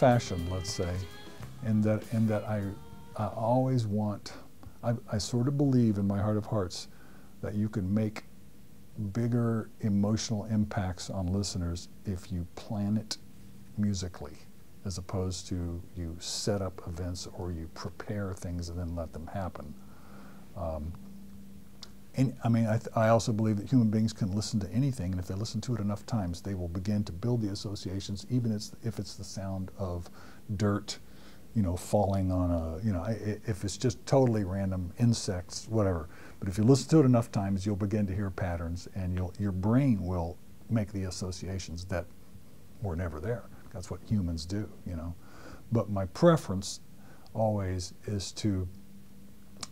fashion, let's say, in that I always want, I sort of believe in my heart of hearts that you can make bigger emotional impacts on listeners if you plan it musically, as opposed to you set up events or you prepare things and then let them happen. And I mean, I also believe that human beings can listen to anything, and if they listen to it enough times, they will begin to build the associations, even if it's the sound of dirt, you know, falling on a, you know, if it's just totally random, insects, whatever. But if you listen to it enough times, you'll begin to hear patterns, and your brain will make the associations that were never there. That's what humans do, you know. But my preference always is to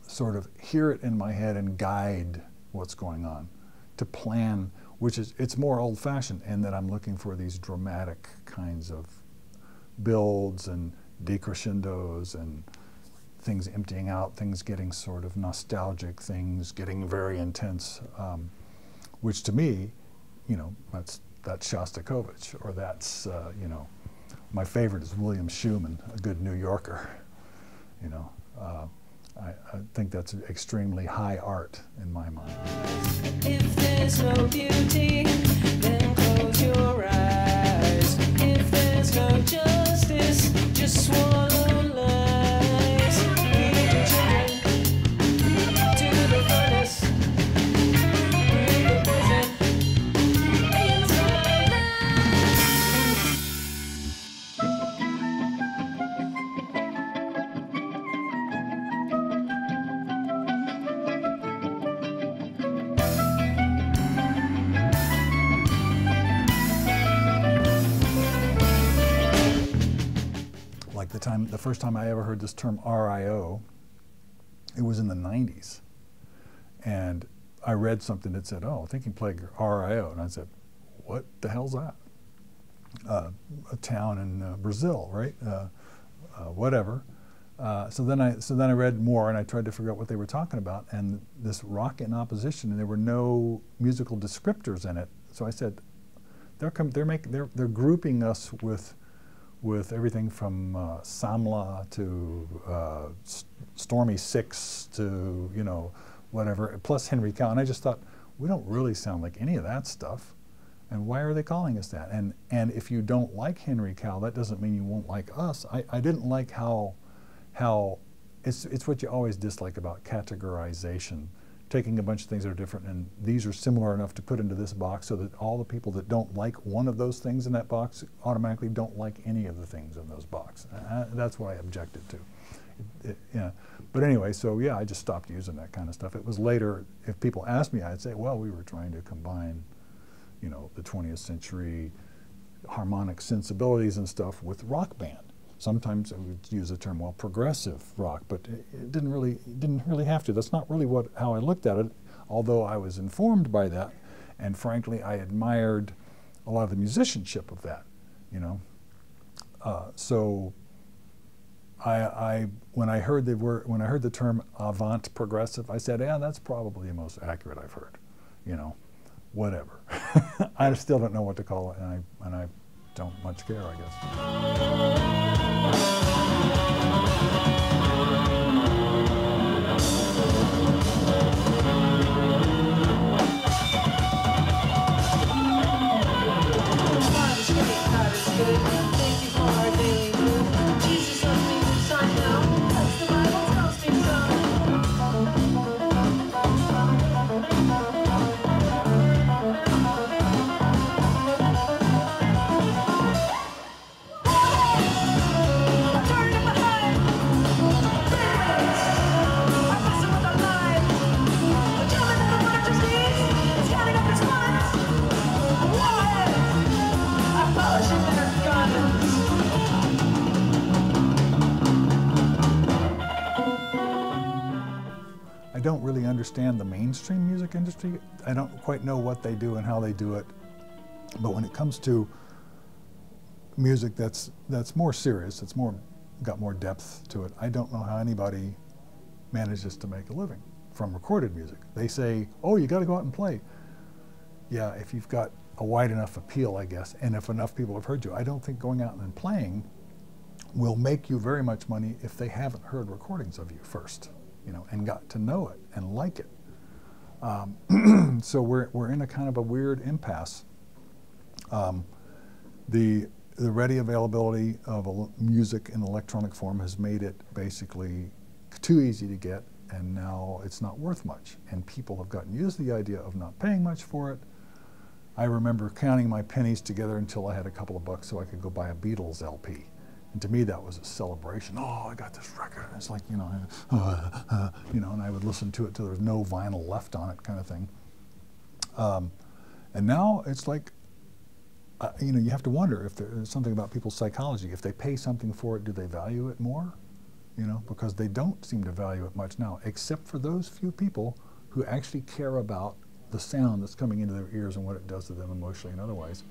sort of hear it in my head and guide what's going on, to plan, which is, it's more old-fashioned in that I'm looking for these dramatic kinds of builds and decrescendos and things emptying out, things getting sort of nostalgic, things getting very intense, which to me, you know, that's Shostakovich, or that's, you know, my favorite is William Schuman, a good New Yorker, you know. I think that's extremely high art in my mind. If there's no beauty, then close your eyes. If there's no justice, just swallow lies. Bring the children to the furnace. Bring the prison inside lies. The first time I ever heard this term RIO, it was in the 90s. And I read something that said, oh, Thinking Plague, RIO. And I said, what the hell's that? A town in Brazil, right? Whatever. So then I read more, and I tried to figure out what they were talking about. And this rock in opposition, and there were no musical descriptors in it. So I said, they're grouping us with everything from Samla to Stormy Six to, you know, whatever, plus Henry Cow. And I just thought, we don't really sound like any of that stuff. And why are they calling us that? And if you don't like Henry Cow, that doesn't mean you won't like us. I didn't like how it's what you always dislike about categorization, taking a bunch of things that are different, and these are similar enough to put into this box so that all the people that don't like one of those things in that box automatically don't like any of the things in those boxes. That's what I objected to. Yeah. But anyway, so yeah, I just stopped using that kind of stuff. It was later, if people asked me, I'd say, well, we were trying to combine, you know, the 20th century harmonic sensibilities and stuff with rock band. Sometimes I would use the term, well, progressive rock, but it didn't really have to. That's not really how I looked at it, although I was informed by that, and frankly, I admired a lot of the musicianship of that, you know. So when I heard the term avant progressive, I said, yeah, that's probably the most accurate I've heard, you know, whatever. I still don't know what to call it, and I don't much care, I guess. I don't really understand the mainstream music industry. I don't quite know what they do and how they do it. But when it comes to music that's more serious, it's more got more depth to it, I don't know how anybody manages to make a living from recorded music. They say, oh, you got to go out and play. Yeah, if you've got a wide enough appeal, I guess, and if enough people have heard you. I don't think going out and playing will make you very much money if they haven't heard recordings of you first, you know, and got to know it and like it. So we're in a kind of a weird impasse. The ready availability of music in electronic form has made it basically too easy to get, and now it's not worth much. And people have gotten used to the idea of not paying much for it. I remember counting my pennies together until I had a couple of bucks so I could go buy a Beatles LP. And to me, that was a celebration. Oh, I got this record. And it's like, you know, and I would listen to it till there was no vinyl left on it, kind of thing. And now it's like, you know, you have to wonder if there's something about people's psychology. If they pay something for it, do they value it more? You know, because they don't seem to value it much now, except for those few people who actually care about the sound that's coming into their ears and what it does to them emotionally and otherwise.